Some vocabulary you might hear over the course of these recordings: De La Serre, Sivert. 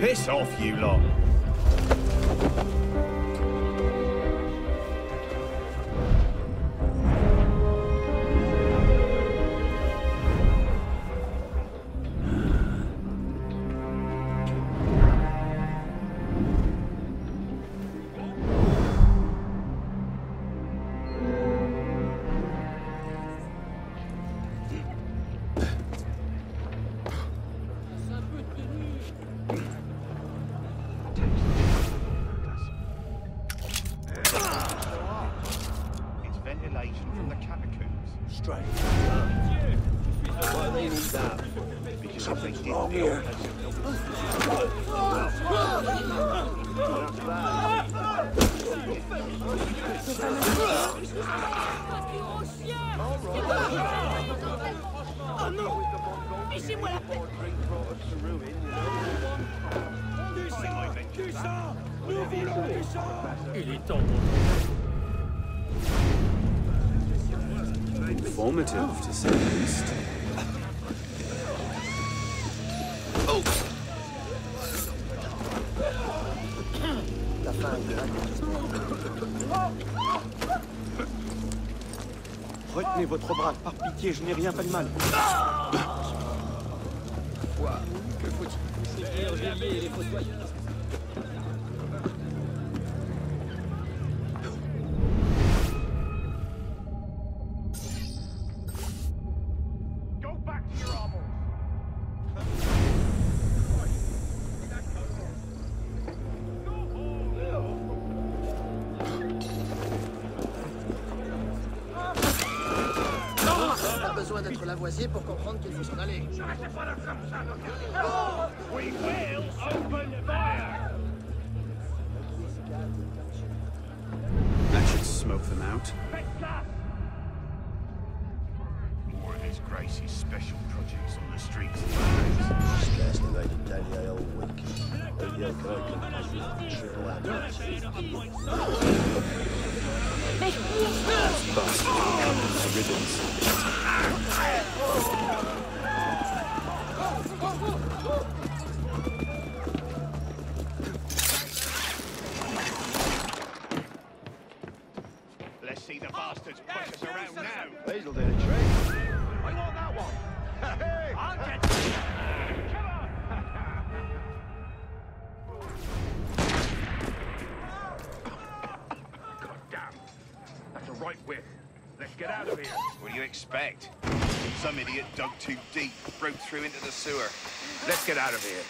Piss off, you lot. Formative, to say the least. Retenez votre bras, par pitié, je n'ai rien fait de mal. Que faut-il? C'est clair, jamais les fossoyeurs. Pour comprendre qu'il faut s'en aller. Je reste pas là comme ça, donc... We will open fire! That should smoke them out. More of his Gracie's special projects on the streets. She's casting out a daily all week. Radio Gogan, triple out. Bastard, ribbons. Let's see the bastards push us around now. Basil did a trick. I want that one. Hey, I'll get you. Come on. God damn. That's a right whip. Let's get out of here. What do you expect? Some idiot dug too deep, broke through into the sewer. Let's get out of here.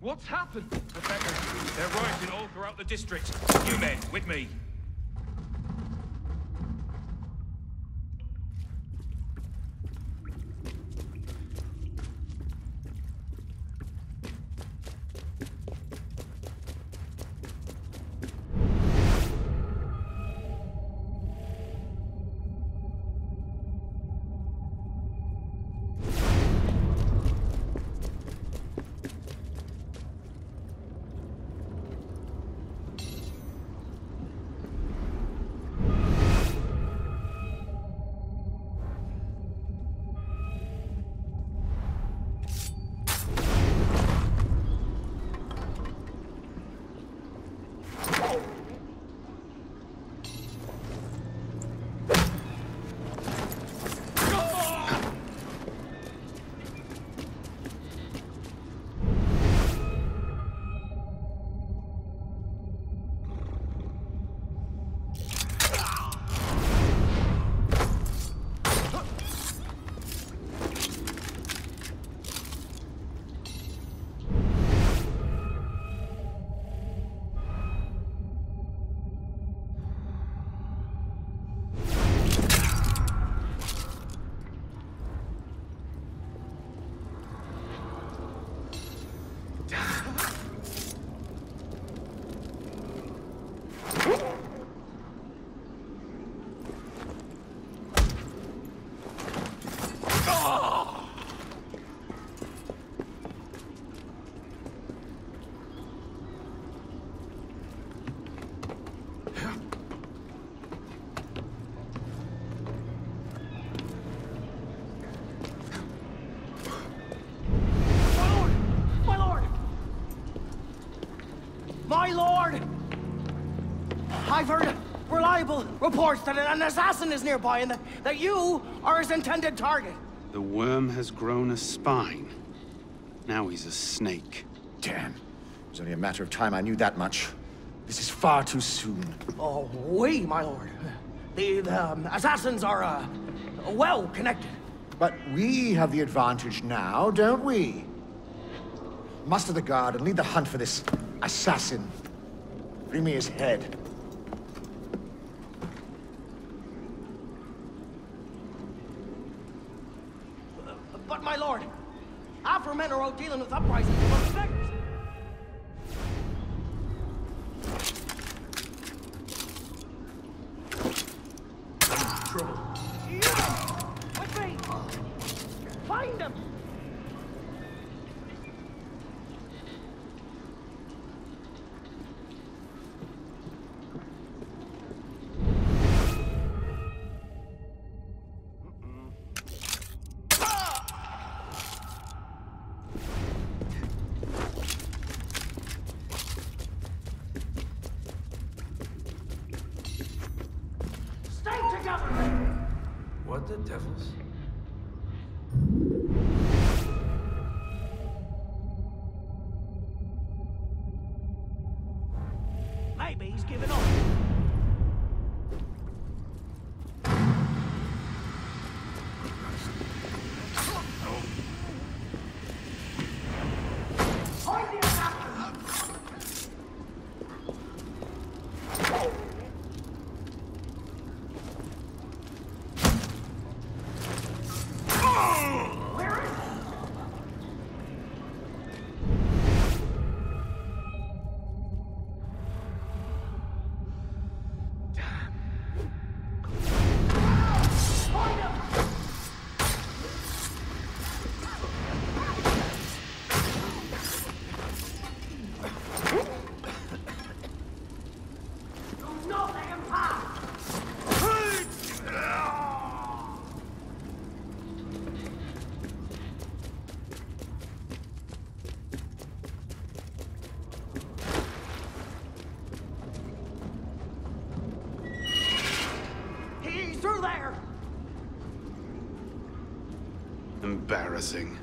What's happened? Rebecca, they're rioting all throughout the district. You men, with me. I've heard reliable reports that an assassin is nearby and that you are his intended target. The worm has grown a spine. Now he's a snake. Damn. It was only a matter of time I knew that much. This is far too soon. Oh, oui, my lord. The assassins are, well connected. But we have the advantage now, don't we? Muster the guard and lead the hunt for this assassin. Bring me his head. But, my lord, our men are out dealing with uprisings. What the devils? Maybe he's giving up. Embarrassing.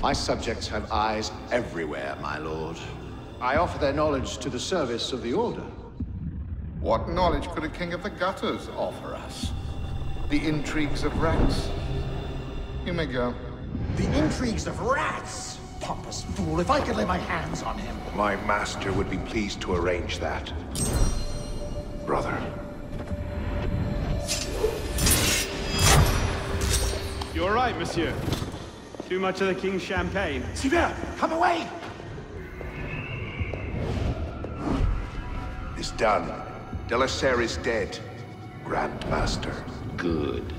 My subjects have eyes everywhere, my lord. I offer their knowledge to the service of the Order. What knowledge could a King of the Gutters offer us? The intrigues of rats? You may go. The intrigues of rats? pompous fool. If I could lay my hands on him... My master would be pleased to arrange that, brother. You're right, monsieur. Too much of the king's champagne. Sivert, come away! It's done. De La Serre is dead, Grand Master. Good.